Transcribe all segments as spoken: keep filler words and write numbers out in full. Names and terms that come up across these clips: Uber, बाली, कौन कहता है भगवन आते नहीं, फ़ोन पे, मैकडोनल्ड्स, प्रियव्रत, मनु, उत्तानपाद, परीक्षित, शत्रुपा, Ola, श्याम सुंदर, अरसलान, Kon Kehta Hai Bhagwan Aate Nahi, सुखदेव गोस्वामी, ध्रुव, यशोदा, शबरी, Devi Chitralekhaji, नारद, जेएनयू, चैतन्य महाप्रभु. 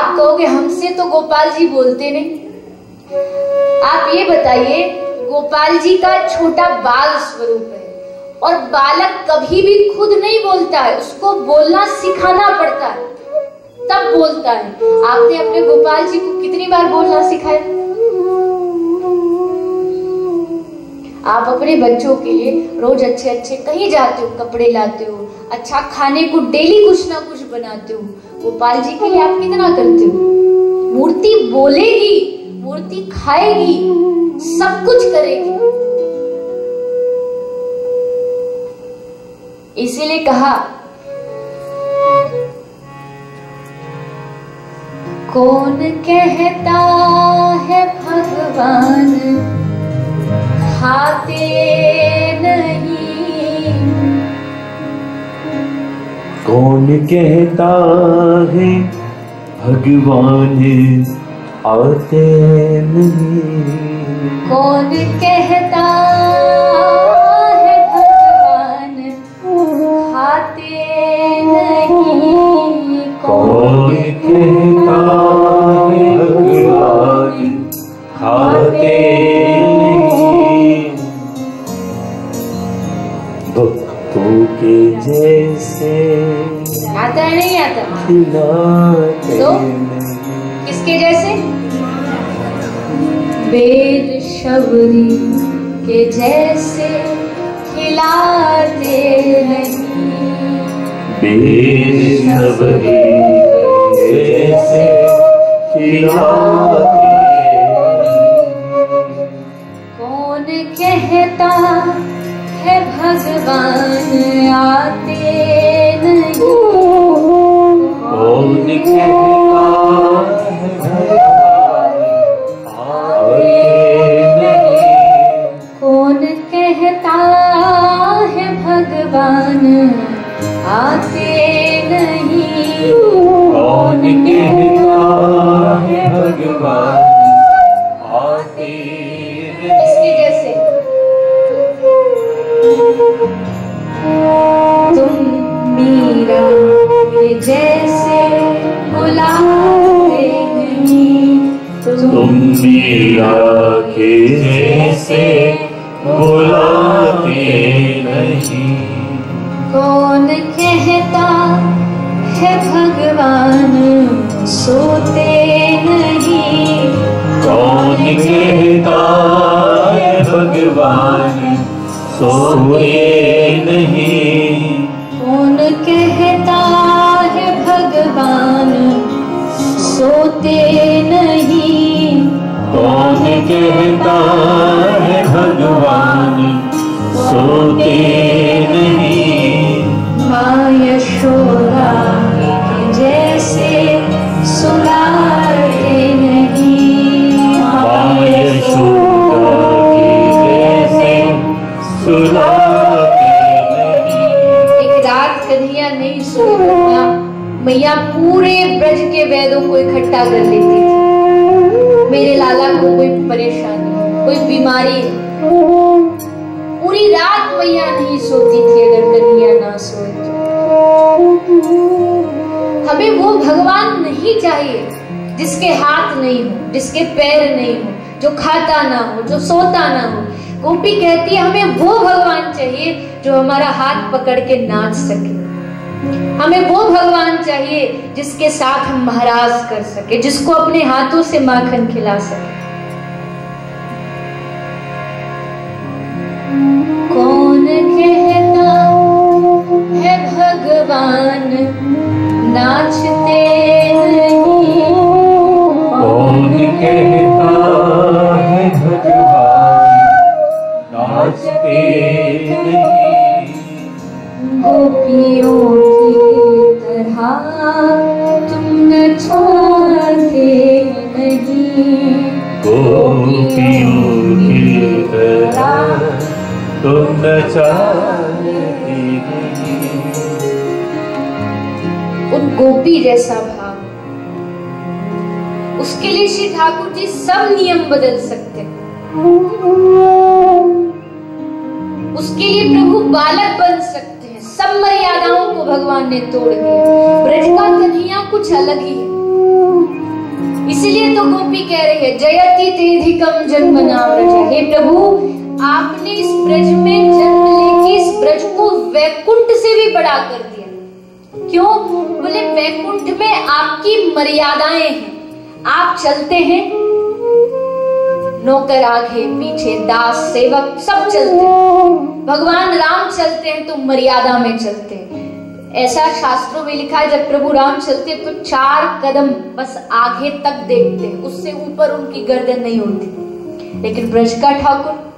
आप कहोगे हमसे तो गोपाल जी बोलते नहीं। आप ये बताइए, गोपाल जी का छोटा बाल स्वरूप है और बालक कभी भी खुद नहीं बोलता है, उसको बोलना सिखाना पड़ता है तब बोलता है। आपने अपने गोपाल जी को कितनी बार बोलना सिखाया? आप अपने बच्चों के लिए रोज अच्छे अच्छे कहीं जाते हो, कपड़े लाते हो, अच्छा खाने को डेली कुछ ना कुछ बनाते हो, गोपाल जी के लिए आप कितना करते हो? मूर्ति बोलेगी, मूर्ति खाएगी, सब कुछ करेगी। इसीलिए कहा कौन कहता है भगवान आते नहीं, कौन कहता है भगवान आते नहीं, कौन कहता है भगवान आते नहीं, कौन कहता है भगवान आते के जैसे। आता है नहीं आता? तो किसके जैसे? बेर शबरी के जैसे खिलाते नहीं, बेर शबरी के जैसे खिलाते। कौन कहता है भगवान आते नहीं, कौन कहता है भगवान आते नहीं, कौन कहता है भगवान आते नहीं, कौन कहता है भगवान आते। इसके जैसे तुम मेरा के जैसे बुलाते नहीं, तुम मेरा के जैसे बुलाते नहीं, कौन कहता है भगवान सोते नहीं, कौन कहता है भगवान सोते नहीं, कौन कहता है भगवान सोते नहीं, कौन कहता है भगवान सोते नहीं। माँ यशोदा के जैसे सुलाते नहीं, माँ यशोदा एक रात कन्हैया नहीं सोई, मैया मैया पूरे ब्रज के वेदों को इकट्ठा कर लेती थी, मेरे लाला को कोई परेशानी, कोई बीमारी, पूरी रात मैया नहीं सोती थी अगर कन्हैया ना सोए तो। हमें वो भगवान नहीं चाहिए जिसके हाथ नहीं हो, जिसके पैर नहीं हो, जो खाता ना हो, जो सोता ना हो। गोपी कहती है हमें वो भगवान चाहिए जो हमारा हाथ पकड़ के नाच सके, हमें वो भगवान चाहिए जिसके साथ हम महाराज कर सके, जिसको अपने हाथों से माखन खिला सके। कौन कहता है भगवान नाचते नहीं, कौन कहता है भगवान नाचते नहीं, गोपियों की तरह तुम नचाते नहीं, गोपियों की तरह तुम नचाते नहीं। उन गोपी जैसा भाव, उसके लिए श्री ठाकुर जी सब नियम बदल सकते हैं, उसके लिए प्रभु बालक बन सकते हैं। सब मर्यादाओं को भगवान ने तोड़ दिया, ब्रज का कन्हैया कुछ अलग ही है। इसीलिए तो गोपी कह रही है जयति तेधिकम जन्मनामृत, हे प्रभु आपने इस ब्रज में जन्म लेके इस ब्रज को वैकुंठ से भी बड़ा कर दिया। क्यों? बोले वैकुंठ में आपकी मर्यादाएं हैं, आप चलते हैं, नौकर आगे पीछे, दास सेवक सब चलते हैं, भगवान राम चलते हैं तो मर्यादा में चलते हैं। ऐसा शास्त्रों में लिखा है जब प्रभु राम चलते तो चार कदम बस आगे तक देखते, उससे ऊपर उनकी गर्दन नहीं होती। लेकिन ब्रज का ठाकुर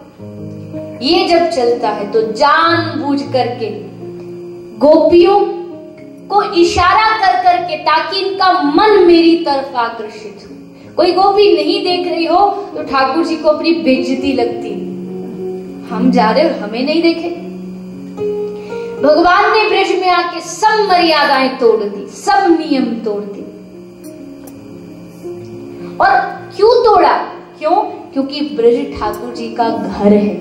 ये जब चलता है तो जानबूझ करके गोपियों को इशारा कर करके ताकि इनका मन मेरी तरफ आकर्षित हो। कोई गोपी नहीं देख रही हो तो ठाकुर जी को अपनी बेइज्जती लगती, हम जा रहे और हमें नहीं देखे। भगवान ने ब्रज में आके सब मर्यादाएं तोड़ दी, सब नियम तोड़ दी। और क्यों तोड़ा? क्यों? क्योंकि ब्रज ठाकुर जी का घर है।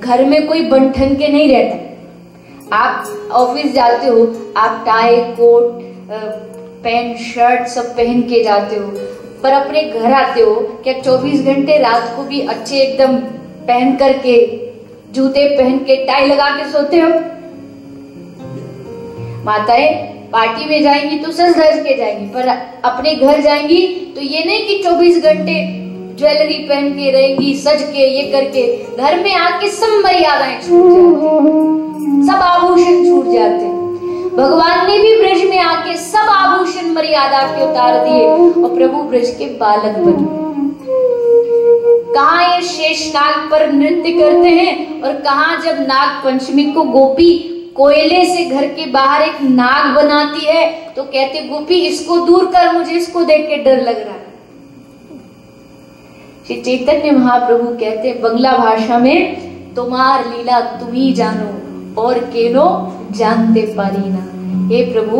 घर में कोई बन ठन के नहीं रहता। आप ऑफिस जाते हो, आप टाई कोट पैंट शर्ट सब पहन के जाते हो, पर अपने घर आते हो क्या चौबीस घंटे रात को भी अच्छे एकदम पहन करके जूते पहन के टाई लगा के सोते हो? माताएं पार्टी में जाएंगी तो सज धज के जाएंगी, पर अपने घर जाएंगी तो ये नहीं कि चौबीस घंटे ज्वेलरी पहन के रहेंगी, सज के ये करके। घर में आके सब मर्यादाएं छूट जाती, सब आभूषण छूट जाते। भगवान ने भी ब्रज में आके सब आभूषण मर्यादा के उतार दिए और प्रभु ब्रज के बालक बने। कहाँ ये शेष नाग पर नृत्य करते हैं और कहाँ जब नाग पंचमी को गोपी कोयले से घर के बाहर एक नाग बनाती है तो कहते गोपी इसको दूर कर, मुझे इसको देख के डर लग रहा है। श्री चैतन्य महाप्रभु कहते बंगला भाषा में तुम्हार लीला तुम्ही जानो और केनो जानते पारी ना। हे प्रभु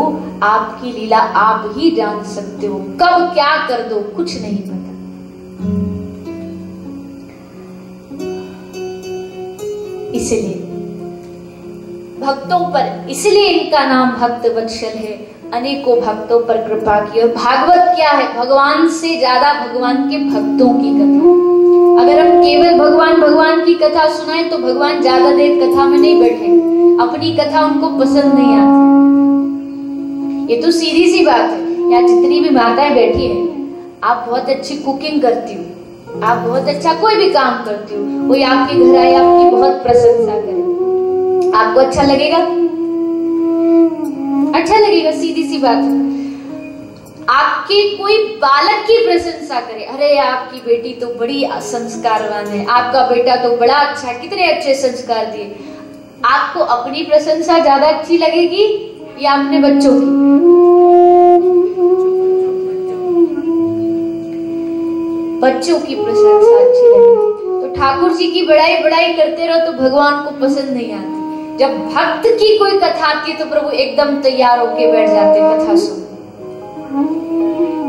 आपकी लीला आप ही जान सकते हो, कब क्या कर दो कुछ नहीं पता। इसलिए भक्तों पर, इसलिए इनका नाम भक्त वत्सल है, अनेकों भक्तों पर कृपा की। और भागवत क्या है? भगवान से ज्यादा भगवान के भक्तों की कथा। अगर हम केवल भगवान भगवान की कथा सुनाए तो भगवान ज्यादा देर कथा में नहीं बैठे, अपनी कथा उनको पसंद नहीं आती। ये तो सीधी सी बात है। यहाँ जितनी भी माताएं बैठी है, आप बहुत अच्छी कुकिंग करती हो, आप बहुत अच्छा कोई भी काम करती हो, कोई आपके घर आए आपकी बहुत प्रशंसा करे, आपको अच्छा लगेगा? अच्छा लगेगा, सीधी सी बात है। आपके कोई बालक की प्रशंसा करे, अरे आपकी बेटी तो बड़ी संस्कारवान है, आपका बेटा तो बड़ा अच्छा, कितने अच्छे संस्कार दिए, आपको अपनी प्रशंसा ज्यादा अच्छी लगेगी या अपने बच्चों की? बच्चों की प्रशंसा अच्छी लगती। तो ठाकुर जी की बड़ाई बड़ाई करते रहो तो भगवान को पसंद नहीं आती। जब भक्त की कोई कथा आती है तो प्रभु एकदम तैयार होके बैठ जाते कथा सुन।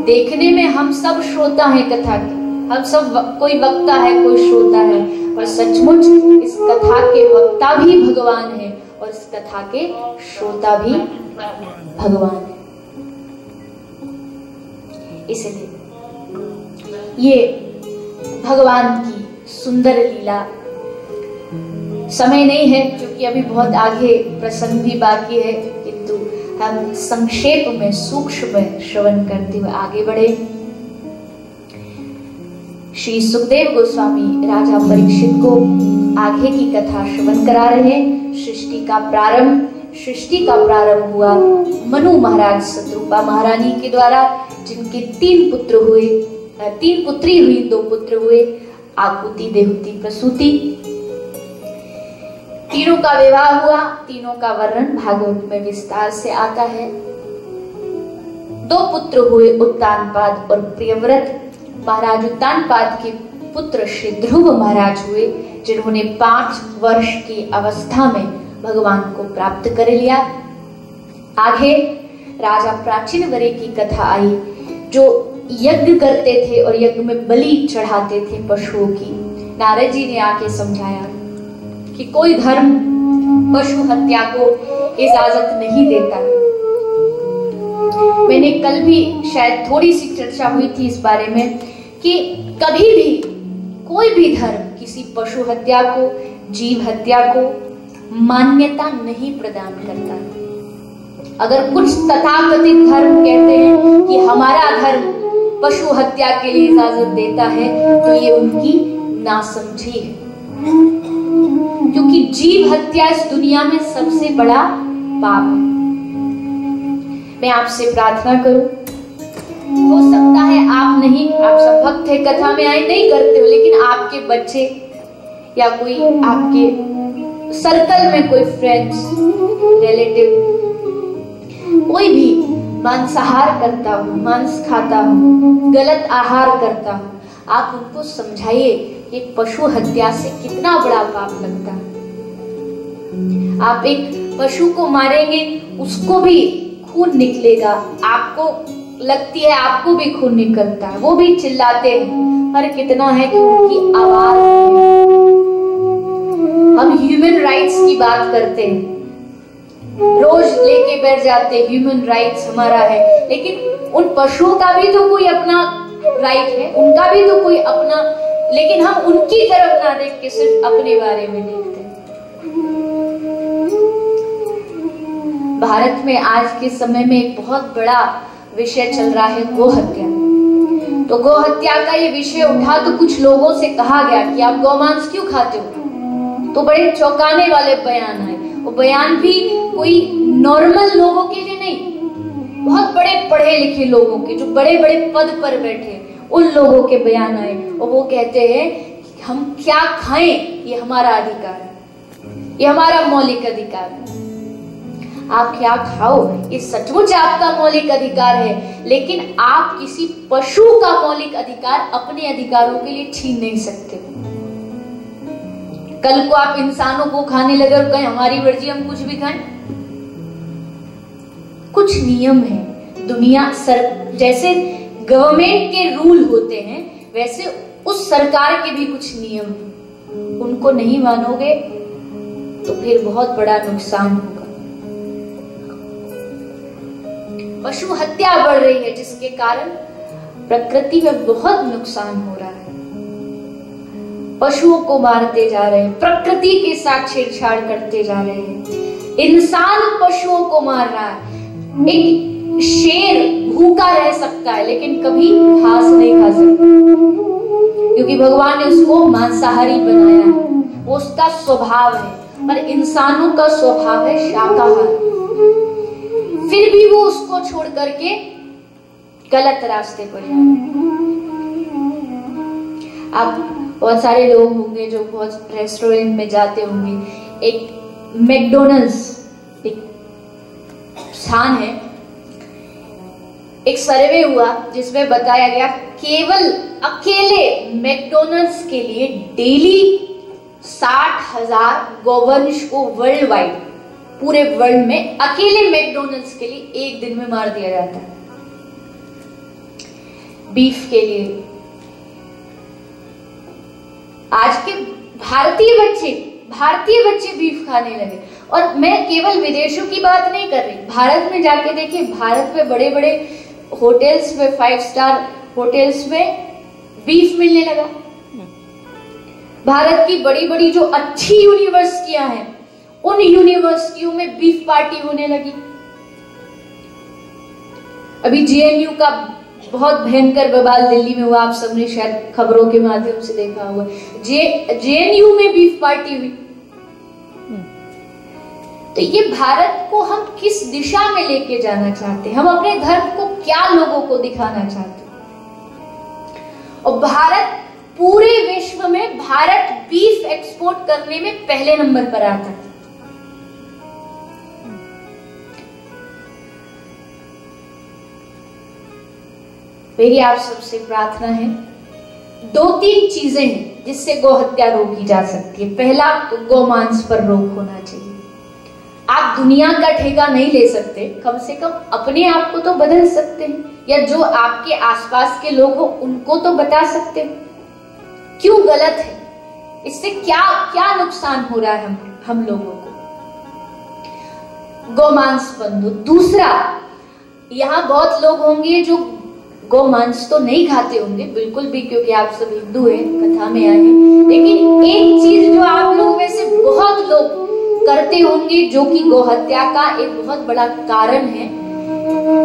देखने में हम सब श्रोता हैं कथा के, हम सब कोई वक्ता है कोई श्रोता है, और सचमुच इस कथा के वक्ता भी भगवान है और इस कथा के श्रोता भी भगवान है। इसलिए ये भगवान की सुंदर लीला। समय नहीं है क्योंकि अभी बहुत आगे प्रसंग भी बाकी है, किंतु हम संक्षेप में सूक्ष्म में श्रवण करते हुए आगे बढ़े। श्री सुखदेव गोस्वामी राजा परीक्षित को आगे की कथा श्रवण करा रहे हैं। सृष्टि का प्रारंभ, सृष्टि का प्रारंभ हुआ मनु महाराज शत्रुपा महारानी के द्वारा, जिनके तीन पुत्र हुए, तीन पुत्री हुई, दो पुत्र हुए आकुति देहुति प्रसूति। तीनों का विवाह हुआ, तीनों का वर्णन भागवत में विस्तार से आता है। दो पुत्र हुए उत्तानपाद और प्रियव्रत। महाराज उत्तानपाद के पुत्र श्री ध्रुव महाराज हुए, जिन्होंने पांच वर्ष की अवस्था में भगवान को प्राप्त कर लिया। आगे राजा प्राचीनवरे की कथा आई, जो यज्ञ करते थे और यज्ञ में बलि चढ़ाते थे पशुओं की। नारद जी ने आके समझाया कि कोई धर्म पशु हत्या को इजाजत नहीं देता। मैंने कल भी शायद थोड़ी सी चर्चा हुई थी इस बारे में कि कभी भी कोई भी धर्म किसी पशु हत्या को, जीव हत्या को मान्यता नहीं प्रदान करता। अगर कुछ तथाकथित धर्म कहते हैं कि हमारा धर्म पशु हत्या के लिए इजाजत देता है, तो ये उनकी नासमझी है, क्योंकि जीव हत्या इस दुनिया में सबसे बड़ा पाप है। मैं आपसे प्रार्थना करूं, हो सकता है आप नहीं, आप सब भक्त है, कथा में आए नहीं करते हो, लेकिन आपके बच्चे या कोई आपके सर्कल में कोई फ्रेंड्स, रिलेटिव, कोई भी मांसाहार करता हो, मांस खाता हो, गलत आहार करता हो, आप उनको समझाइए एक पशु हत्या से कितना बड़ा पाप लगता है। आप एक पशु को मारेंगे, उसको भी खून निकलेगा, आपको लगती है आपको भी खून निकलता है, वो भी चिल्लाते हैं, पर कितना है कि उनकी आवाज। हम ह्यूमन राइट्स की बात करते हैं, रोज लेके बैठ जाते ह्यूमन राइट्स हमारा है, लेकिन उन पशुओं का भी तो कोई अपना राइट है, उनका भी तो कोई अपना, लेकिन हम उनकी तरफ ना देख के सिर्फ अपने बारे में देखते हैं। भारत में आज के समय में एक बहुत बड़ा विषय चल रहा है, गोहत्या। तो गोहत्या का ये विषय उठा तो कुछ लोगों से कहा गया कि आप गोमांस क्यों खाते हो, तो बड़े चौंकाने वाले बयान आए। वो बयान भी कोई नॉर्मल लोगों के लिए नहीं, बहुत बड़े पढ़े लिखे लोगों के, जो बड़े बड़े पद पर बैठे, उन लोगों के बयान आए, और वो कहते हैं कि हम क्या खाएं ये हमारा अधिकार है, ये हमारा मौलिक अधिकार है। आप क्या खाओ ये सचमुच आपका मौलिक अधिकार है, लेकिन आप किसी पशु का मौलिक अधिकार अपने अधिकारों के लिए छीन नहीं सकते। कल को आप इंसानों को खाने लगे और कहें हमारी मर्जी, हम कुछ भी खाएं। कुछ नियम है दुनिया सर, जैसे गवर्नमेंट के रूल होते हैं, वैसे उस सरकार के भी कुछ नियम हैं, उनको नहीं मानोगे तो फिर बहुत बड़ा नुकसान होगा। पशु हत्या बढ़ रही है, जिसके कारण प्रकृति में बहुत नुकसान हो रहा है। पशुओं को मारते जा रहे हैं, प्रकृति के साथ छेड़छाड़ करते जा रहे हैं, इंसान पशुओं को मार रहा है। एक शेर भूखा रह सकता है, लेकिन कभी घास नहीं खा सकता, क्योंकि भगवान ने उसको मांसाहारी बनाया है, वो उसका स्वभाव है। पर इंसानों का स्वभाव है शाकाहार, फिर भी वो उसको छोड़ करके गलत रास्ते पर जाते। आप बहुत सारे लोग होंगे जो बहुत रेस्टोरेंट में जाते होंगे। एक मैकडोनल्ड्स एक स्थान है, एक सर्वे हुआ जिसमें बताया गया केवल अकेले मैकडोनल्ड्स के लिए डेली साठ हजार गौवंश को वर्ल्ड वाइड, पूरे वर्ल्ड में अकेले मैकडोनल्ड्स के लिए एक दिन में मार दिया जाता है, बीफ के लिए। आज के भारतीय बच्चे भारतीय बच्चे बीफ खाने लगे। और मैं केवल विदेशों की बात नहीं कर रही, भारत में जाके देखिए, भारत में बड़े बड़े होटल्स में, फाइव स्टार होटल्स में बीफ मिलने लगा। भारत की बड़ी बड़ी जो अच्छी यूनिवर्सिटियां हैं, उन यूनिवर्सिटियों में बीफ पार्टी होने लगी। अभी जे एन यू का बहुत भयंकर बवाल दिल्ली में हुआ, आप सबने शायद खबरों के माध्यम से देखा होगा। जे जेएनयू में बीफ पार्टी हुई। तो ये भारत को हम किस दिशा में लेके जाना चाहते हैं, हम अपने धर्म को क्या लोगों को दिखाना चाहते हैं। और भारत पूरे विश्व में, भारत बीफ एक्सपोर्ट करने में पहले नंबर पर आता है। मेरी आप सबसे प्रार्थना है, दो तीन चीजें हैं जिससे गोहत्या रोकी जा सकती है। पहला तो गोमांस पर रोक होना चाहिए। आप दुनिया का ठेका नहीं ले सकते, कम से कम अपने आप को तो बदल सकते हैं, या जो आपके आसपास के लोग हो उनको तो बता सकते हैं क्यों गलत है, इससे क्या क्या नुकसान हो रहा है हम हम लोगों को। गोमांस बंद। दूसरा, यहाँ बहुत लोग होंगे जो गोमांस तो नहीं खाते होंगे बिल्कुल भी, क्योंकि आप सब हिंदू हैं, कथा में आए हैं। लेकिन एक चीज जो आप लोग में से बहुत लोग करते होंगे जो कि गोहत्या का एक बहुत बड़ा कारण है,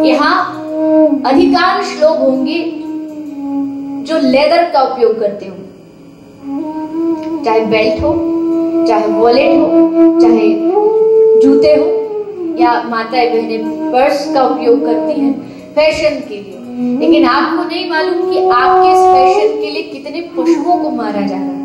यहाँ अधिकांश लोग होंगे जो लेदर का उपयोग करते होंगे, चाहे बेल्ट हो, चाहे वॉलेट हो, चाहे जूते हो, या माताएं बहनें पर्स का उपयोग करती हैं फैशन के लिए। लेकिन आपको नहीं मालूम कि आपके इस फैशन के लिए कितने पशुओं को मारा जा रहा है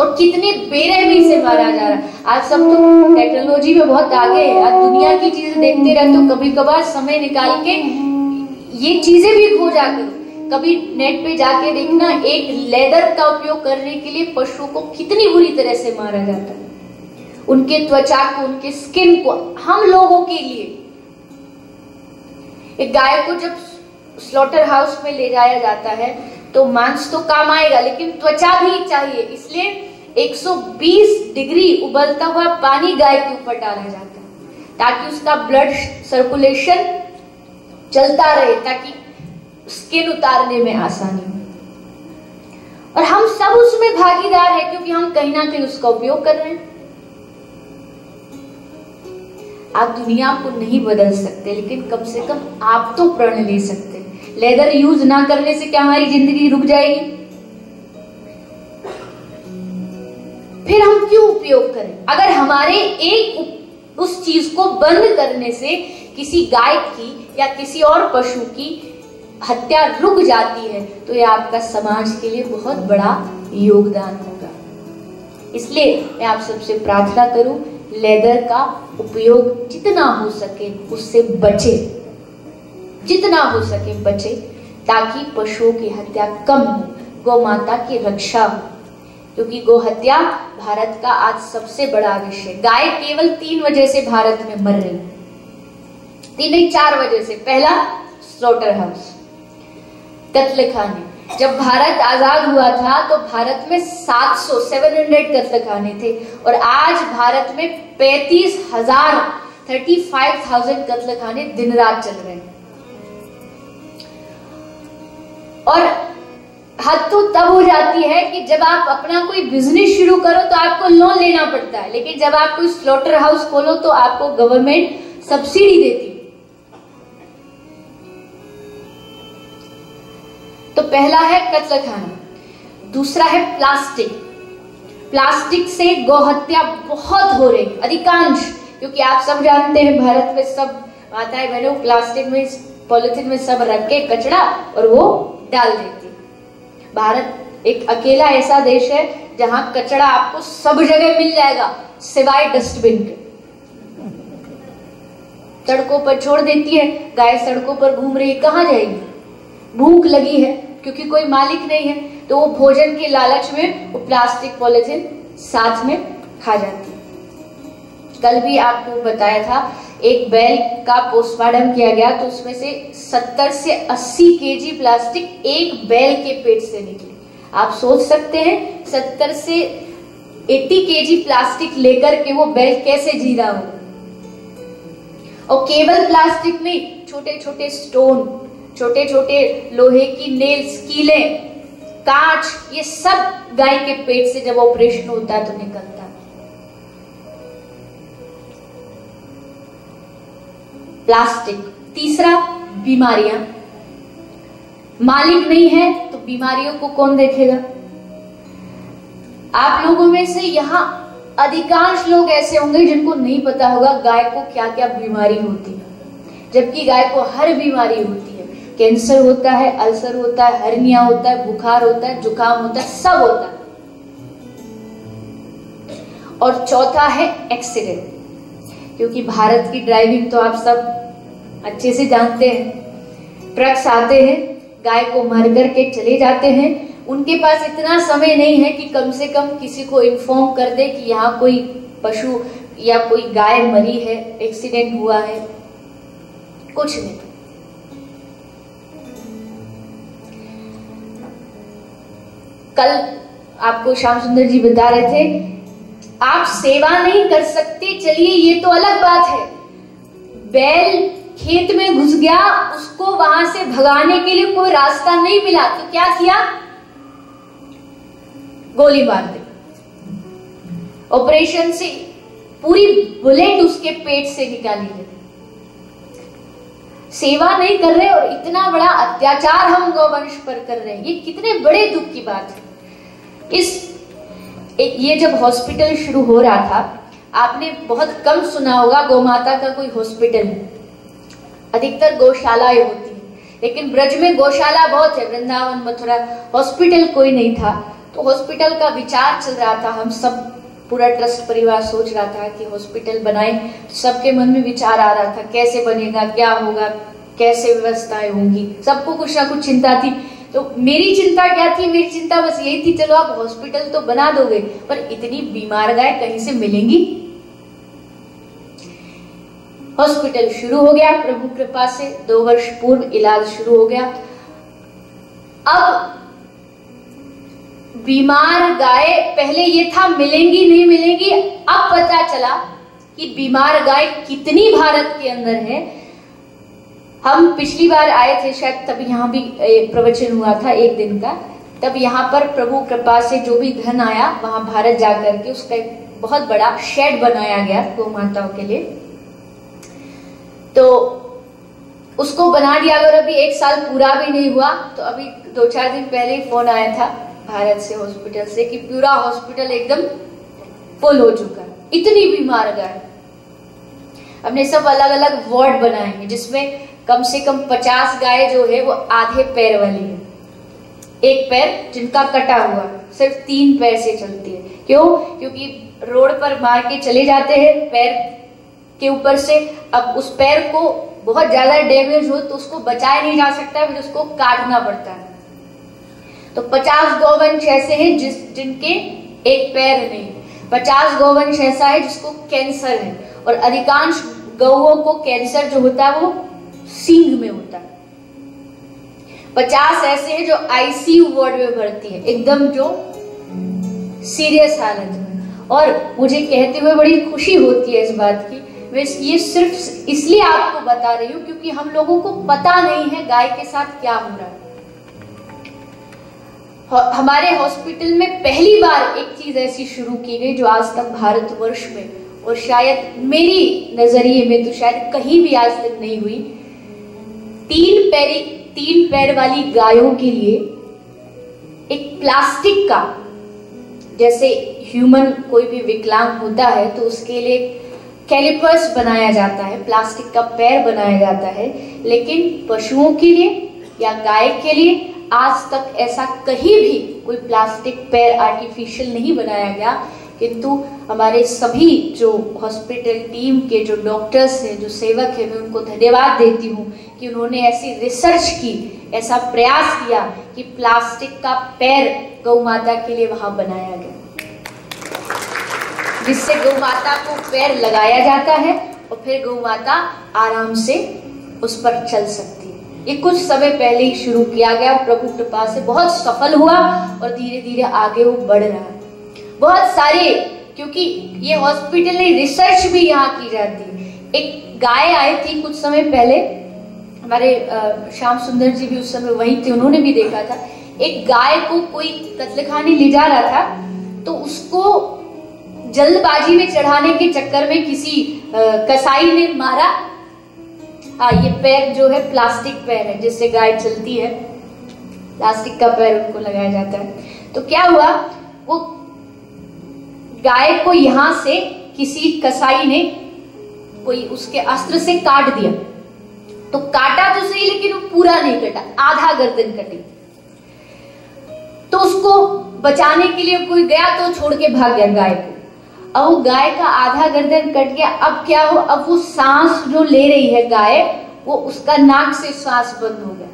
और कितने बेरहमी से मारा जा रहा है। आज सब तो टेक्नोलॉजी में बहुत आगे है, आज दुनिया की चीजें देखते रहते हो, कभी कभार समय निकाल के ये चीजें भी खो जाती। कभी नेट पे जाके देखना, एक लेदर का उपयोग करने के लिए पशुओं को कितनी बुरी तरह से मारा जाता है, उनके त्वचा को, उनके स्किन को। हम लोगों के लिए एक गाय को जब स्लॉटर हाउस में ले जाया जाता है तो मांस तो काम आएगा लेकिन त्वचा भी चाहिए, इसलिए एक सौ बीस डिग्री उबलता हुआ पानी गाय के ऊपर डाला जाता है ताकि उसका ब्लड सर्कुलेशन चलता रहे, ताकि स्किन उतारने में आसानी हो। और हम सब उसमें भागीदार है क्योंकि हम कहीं ना कहीं उसका उपयोग कर रहे हैं। आप दुनिया को नहीं बदल सकते लेकिन कम से कम आप तो प्रण ले सकते हैं। लेदर यूज ना करने से क्या हमारी जिंदगी रुक जाएगी? फिर हम क्यों उपयोग करें? अगर हमारे एक उस चीज को बंद करने से किसी गाय की या किसी और पशु की हत्या रुक जाती है तो यह आपका समाज के लिए बहुत बड़ा योगदान होगा। इसलिए मैं आप सबसे प्रार्थना करूं, लेदर का उपयोग जितना हो सके उससे बचे, जितना हो सके बचे, ताकि पशुओं की हत्या कम हो, गौमाता की रक्षा हो। क्योंकि गोहत्या भारत का आज सबसे बड़ा विषय है। गाय केवल तीन वजह से भारत में मर रही है, तीन नहीं चार वजह से। पहला स्लॉटर हाउस, कत्लखाने। जब भारत आजाद हुआ था तो भारत में सात सौ, सात सौ कत्लखाने थे और आज भारत में पैंतीस हजार, पैंतीस हजार कत्लखाने दिन रात चल रहे हैं। और हद तो तब हो जाती है कि जब आप अपना कोई बिजनेस शुरू करो तो आपको लोन लेना पड़ता है, लेकिन जब आप कोई स्लॉटर हाउस खोलो तो आपको गवर्नमेंट सब्सिडी देती है। तो पहला है कत्लखाना, दूसरा है प्लास्टिक। प्लास्टिक से गौहत्या बहुत हो रही है अधिकांश, क्योंकि आप सब जानते हैं भारत में सब माताएं बहनें प्लास्टिक में, पॉलिथिन में सब रख के कचरा और वो डाल देती। भारत एक अकेला ऐसा देश है जहां कचरा आपको सब जगह मिल जाएगा सिवाय डस्टबिन के। सड़कों पर छोड़ देती है गाय, सड़कों पर घूम रही, कहाँ जाएगी? भूख लगी है क्योंकि कोई मालिक नहीं है तो वो भोजन के लालच में वो प्लास्टिक, पॉलिथिन साथ में खा जाती है। कल भी आपको बताया था, एक बैल का पोस्टमार्टम किया गया तो उसमें से सत्तर से अस्सी केजी प्लास्टिक एक बैल के पेट से निकली। आप सोच सकते हैं सत्तर से अस्सी केजी प्लास्टिक लेकर के वो बैल कैसे जी रहा हो। और केवल प्लास्टिक नहीं, छोटे छोटे स्टोन, छोटे छोटे लोहे की नेल्स, कीले, कांच, ये सब गाय के पेट से जब ऑपरेशन होता है तो निकलता है। प्लास्टिक। तीसरा, बीमारियां। मालिक नहीं है तो बीमारियों को कौन देखेगा? आप लोगों में से यहाँ अधिकांश लोग ऐसे होंगे जिनको नहीं पता होगा गाय को क्या क्या बीमारी होती है, जबकि गाय को हर बीमारी होती है। कैंसर होता है, अल्सर होता है, हर्निया होता है, बुखार होता है, जुकाम होता है, सब होता है। और चौथा है एक्सीडेंट, क्योंकि भारत की ड्राइविंग तो आप सब अच्छे से जानते हैं। ट्रक्स आते हैं, गाय को मार करके चले जाते हैं। उनके पास इतना समय नहीं है कि कम से कम किसी को इन्फॉर्म कर दे कि यहाँ कोई पशु या कोई गाय मरी है, एक्सीडेंट हुआ है, कुछ नहीं। कल आपको श्याम सुंदर जी बता रहे थे, आप सेवा नहीं कर सकते, चलिए ये तो अलग बात है। बैल खेत में घुस गया, उसको वहां से भगाने के लिए कोई रास्ता नहीं मिला तो क्या किया? गोली मार दी। ऑपरेशन से पूरी बुलेट उसके पेट से निकाली गई। सेवा नहीं कर रहे और इतना बड़ा अत्याचार हम गौवंश पर कर रहे हैं, ये कितने बड़े दुख की बात है। इस ये जब हॉस्पिटल शुरू हो रहा था, आपने बहुत कम सुना होगा गौमाता का कोई हॉस्पिटल है, अधिकतर गौशालाएं होती है, लेकिन ब्रज में गौशाला बहुत है। वृंदावन मथुरा हॉस्पिटल कोई नहीं था, तो हॉस्पिटल का विचार चल रहा था। हम सब पूरा ट्रस्ट परिवार सोच रहा था कि हॉस्पिटल बनाए, सबके मन में विचार आ रहा था कैसे बनेगा, क्या होगा, कैसे व्यवस्थाएं होंगी, सबको कुछ ना कुछ चिंता थी। तो मेरी चिंता क्या थी? मेरी चिंता बस यही थी, चलो आप हॉस्पिटल तो बना दोगे पर इतनी बीमार गाय कहीं से मिलेंगी। हॉस्पिटल शुरू हो गया प्रभु कृपा से, दो वर्ष पूर्व इलाज शुरू हो गया। अब बीमार गाय, पहले ये था मिलेंगी नहीं मिलेंगी, अब पता चला कि बीमार गाय कितनी भारत के अंदर है। हम पिछली बार आए थे शायद, तब यहाँ भी प्रवचन हुआ था एक दिन का, तब यहाँ पर प्रभु कृपा से जो भी धन आया वहां भारत जाकर के उसका एक बहुत बड़ा शेड बनाया गया गौ माताओं के लिए, तो उसको बना दिया। अगर अभी एक साल पूरा भी नहीं हुआ, तो अभी दो चार दिन पहले ही फोन आया था भारत से हॉस्पिटल से कि पूरा हॉस्पिटल एकदम फुल हो चुका है, इतनी बीमार गाय। हमने सब अलग अलग वार्ड बनाए हैं जिसमें कम से कम पचास गाय जो है वो आधे पैर वाली है, एक पैर जिनका कटा हुआ, सिर्फ तीन पैर से चलती है। क्यों? क्योंकि रोड पर मार के चले जाते हैं पैर के ऊपर से, अब उस पैर को बहुत ज्यादा डैमेज हो तो उसको बचाया नहीं जा सकता, फिर उसको काटना पड़ता है। तो पचास गौवंश ऐसे हैं जिस जिनके एक पैर नहीं, पचास गौवंश ऐसा है जिसको कैंसर है, और अधिकांश गौओं को कैंसर जो होता है वो सींग में होता है। पचास ऐसे हैं जो आईसीयू वार्ड में भर्ती है, एकदम जो सीरियस हालत में। और मुझे कहते हुए बड़ी खुशी होती है इस बात की, मैं ये सिर्फ इसलिए आपको बता रही हूँ क्योंकि हम लोगों को पता नहीं है गाय के साथ क्या हो रहा है। हमारे हॉस्पिटल में पहली बार एक चीज ऐसी शुरू की गई जो आज तक भारतवर्ष में, और शायद मेरी नजरिए में तो शायद कहीं भी आज तक नहीं हुई, तीन पैर तीन पैर वाली गायों के लिए एक प्लास्टिक का, जैसे ह्यूमन कोई भी विकलांग होता है तो उसके लिए कैलिपर्स बनाया जाता है, प्लास्टिक का पैर बनाया जाता है, लेकिन पशुओं के लिए या गाय के लिए आज तक ऐसा कहीं भी कोई प्लास्टिक पैर आर्टिफिशियल नहीं बनाया गया। किंतु हमारे सभी जो हॉस्पिटल टीम के जो डॉक्टर्स हैं, जो सेवक हैं, मैं उनको धन्यवाद देती हूँ कि उन्होंने ऐसी रिसर्च की, ऐसा प्रयास किया कि प्लास्टिक का पैर गौ माता के लिए वहाँ बनाया गया, जिससे गौ माता को पैर लगाया जाता है और फिर गौ माता आराम से उस पर चल सकती है। ये कुछ समय पहले ही शुरू किया गया, प्रभु कृपा से बहुत सफल हुआ और धीरे धीरे आगे वो बढ़ रहा है। बहुत सारे, क्योंकि ये हॉस्पिटल में रिसर्च भी यहाँ की जाती है। एक गाय आई थी कुछ समय पहले, हमारे श्याम सुंदर जी भी उस समय वहीं थे, उन्होंने भी देखा था। एक गाय को कोई कत्लखाने ले जा रहा था, तो उसको जल्दबाजी में चढ़ाने के चक्कर में किसी कसाई ने मारा। हाँ, ये पैर जो है प्लास्टिक पैर है जिससे गाय चलती है, प्लास्टिक का पैर उनको लगाया जाता है। तो क्या हुआ, वो गाय को यहाँ से किसी कसाई ने कोई उसके अस्त्र से काट दिया, तो काटा तो सही लेकिन वो पूरा नहीं कटा, आधा गर्दन कटी। तो उसको बचाने के लिए कोई गया तो छोड़ के भाग गया गाय को। अब वो गाय का आधा गर्दन कट गया, अब क्या हो, अब वो सांस जो ले रही है गाय, वो उसका नाक से सांस बंद हो गया,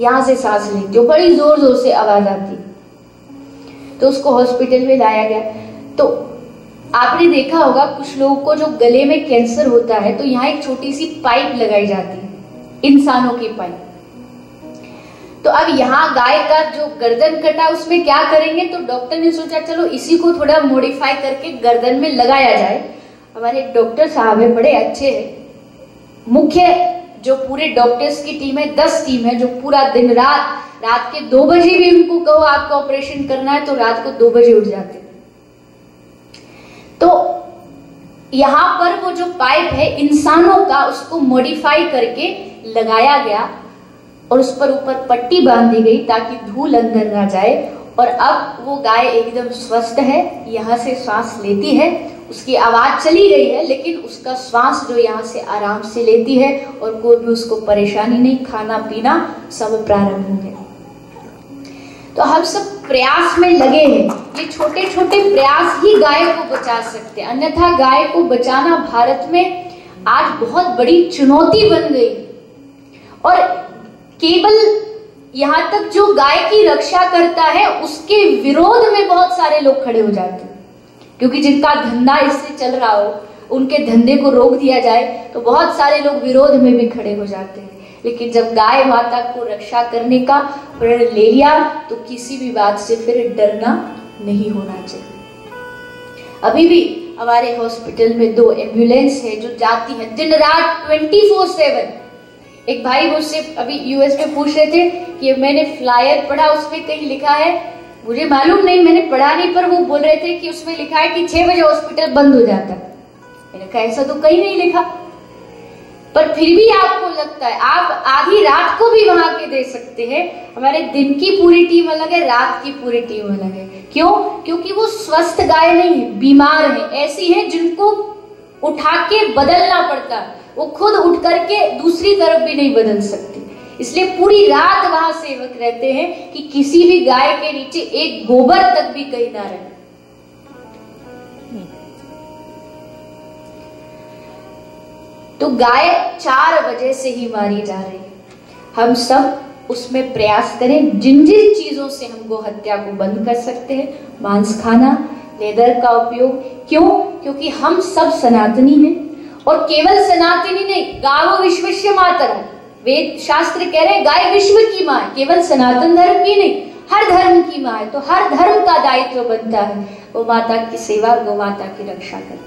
यहाँ से सांस ले, जो बड़ी जोर जोर से आवाज आती। तो उसको हॉस्पिटल में लाया गया। तो आपने देखा होगा कुछ लोगों को जो गले में कैंसर होता है तो यहाँ एक छोटी सी पाइप लगाई जाती है, इंसानों की पाइप। तो अब यहाँ गाय का जो गर्दन कटा उसमें क्या करेंगे, तो डॉक्टर ने सोचा चलो इसी को थोड़ा मॉडिफाई करके गर्दन में लगाया जाए। हमारे डॉक्टर साहब है, बड़े अच्छे हैं, मुख्य जो पूरे डॉक्टर्स की टीम है, दस टीम है जो पूरा दिन रात, रात के दो बजे भी उनको कहो आपका ऑपरेशन करना है तो रात को दो बजे उठ जाते। तो यहाँ पर वो जो पाइप है इंसानों का, उसको मॉडिफाई करके लगाया गया और उस पर ऊपर पट्टी बांध दी गई ताकि धूल अंदर ना जाए। और अब वो गाय एकदम स्वस्थ है, यहाँ से सांस लेती है, उसकी आवाज़ चली गई है लेकिन उसका श्वास जो यहाँ से आराम से लेती है और कोई भी उसको परेशानी नहीं, खाना पीना सब प्रारंभ हो गया। तो हम सब प्रयास में लगे हैं, ये छोटे छोटे प्रयास ही गाय को बचा सकते हैं, अन्यथा गाय को बचाना भारत में आज बहुत बड़ी चुनौती बन गई। और केवल यहाँ तक जो गाय की रक्षा करता है उसके विरोध में बहुत सारे लोग खड़े हो जाते हैं, क्योंकि जिनका धंधा इससे चल रहा हो उनके धंधे को रोक दिया जाए तो बहुत सारे लोग विरोध में भी खड़े हो जाते हैं। लेकिन जब गाय माता को रक्षा करने का प्रण ले लिया तो किसी भी बात से फिर डरना नहीं होना चाहिए। अभी भी हमारे हॉस्पिटल में दो एम्बुलेंस है जो जाती है दिन रात ट्वेंटी फोर सेवन। एक भाई मुझसे अभी यूएस में पूछ रहे थे कि मैंने फ्लायर पढ़ा उसमें कहीं लिखा है, मुझे मालूम नहीं, मैंने पढ़ा नहीं, पर वो बोल रहे थे कि उसमें लिखा है कि छह बजे हॉस्पिटल बंद हो जाता है। मैंने कहा ऐसा तो कहीं नहीं लिखा, पर फिर भी आपको लगता है आप आधी रात को भी वहां के दे सकते हैं। हमारे दिन की पूरी टीम अलग है, रात की पूरी टीम अलग है। क्यों? क्योंकि वो स्वस्थ गाय नहीं है, बीमार है, ऐसी है जिनको उठा के बदलना पड़ता, वो खुद उठ करके दूसरी तरफ भी नहीं बदल सकती। इसलिए पूरी रात वहां सेवक रहते हैं कि किसी भी गाय के नीचे एक गोबर तक भी कहीं ना रहे। तो गाय चार बजे से ही मारी जा रही है। हम सब उसमें प्रयास करें, जिन जिन चीजों से हम गो हत्या को बंद कर सकते हैं, मांस खाना, लेदर का उपयोग। क्यों? क्योंकि हम सब सनातनी हैं, और केवल सनातनी नहीं, गावो विश्वस्य मातरम्, वेद शास्त्र कह रहे हैं गाय विश्व की माँ है, केवल सनातन धर्म की नहीं, हर धर्म की माँ है। तो हर धर्म का दायित्व बनता है गौ माता की सेवा, गौ माता की रक्षा करें।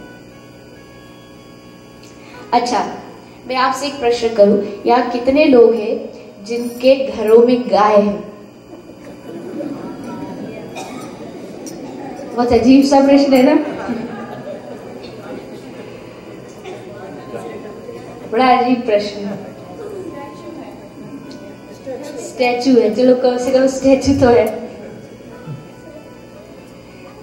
अच्छा, मैं आपसे एक प्रश्न करूं, यहाँ कितने लोग हैं जिनके घरों में गाय है? बहुत अजीब सा प्रश्न है ना, बड़ा अजीब प्रश्न है। स्टैचू है, चलो कम से कम स्टैचू तो है।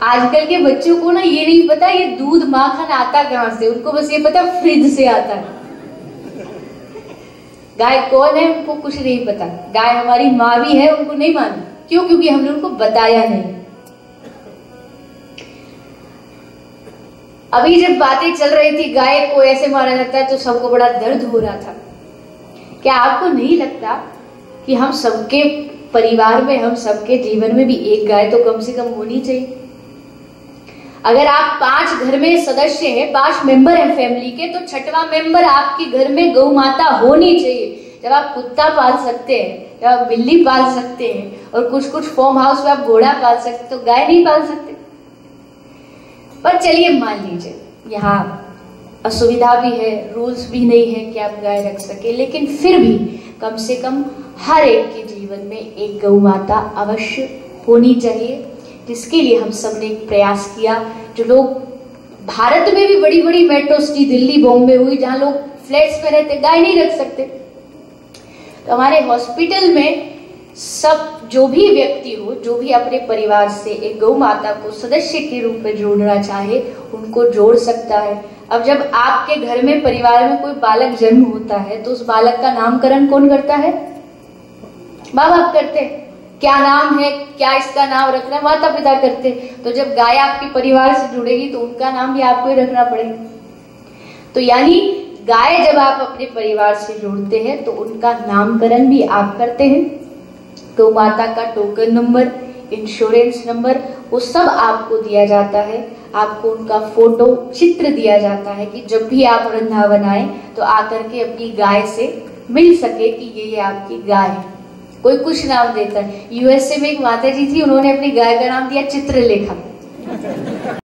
आजकल के बच्चों को ना ये नहीं पता ये दूध माखन आता कहाँ से, उनको बस ये पता फ्रिज से आता है। गाय कौन है उनको कुछ नहीं पता, गाय हमारी माँ भी है उनको नहीं मालूम। क्यों? क्योंकि हमने उनको बताया नहीं। अभी जब बातें चल रही थी गाय को ऐसे मारा जाता है तो सबको बड़ा दर्द हो रहा था। क्या आपको नहीं लगता कि हम सबके परिवार में, हम सबके जीवन में भी एक गाय तो कम से कम होनी चाहिए? अगर आप पांच घर में सदस्य हैं, पांच मेंबर हैं फैमिली के, तो छठवां मेंबर आपके घर में गौ माता होनी चाहिए। जब आप कुत्ता पाल सकते हैं, जब आप बिल्ली पाल सकते हैं, और कुछ कुछ फॉर्म हाउस में आप घोड़ा पाल सकते, तो गाय नहीं पाल सकते? पर चलिए मान लीजिए यहाँ असुविधा भी है, रूल्स भी नहीं है कि आप गाय रख सके, लेकिन फिर भी कम से कम हर एक के जीवन में एक गौ माता अवश्य होनी चाहिए, जिसके लिए हम सब ने एक प्रयास किया। जो लोग भारत में भी बड़ी बड़ी मेट्रो सिटी दिल्ली बॉम्बे हुई जहाँ लोग फ्लैट्स में रहते, गाय नहीं रख सकते, तो हमारे हॉस्पिटल में सब जो भी व्यक्ति हो, जो भी अपने परिवार से एक गौ माता को सदस्य के रूप में जोड़ना चाहे उनको जोड़ सकता है। अब जब आपके घर में परिवार में कोई बालक जन्म होता है तो उस बालक का नामकरण कौन करता है? माँ बाप करते। क्या नाम है, क्या इसका नाम रखना है, माता पिता करते। तो जब गाय आपके परिवार से जुड़ेगी तो उनका नाम भी आपको ही रखना पड़ेगा। तो यानी गाय जब आप अपने परिवार से जोड़ते हैं तो उनका नामकरण भी आप करते हैं, गौ माता का टोकन नंबर, इंश्योरेंस नंबर, वो सब आपको दिया जाता है। आपको उनका फोटो, चित्र दिया जाता है कि जब भी आप वृंदावन आए तो आकर के अपनी गाय से मिल सके कि ये ये आपकी गाय है। कोई कुछ नाम देता है। यूएसए में एक माता जी थी, उन्होंने अपनी गाय का नाम दिया चित्रलेखा।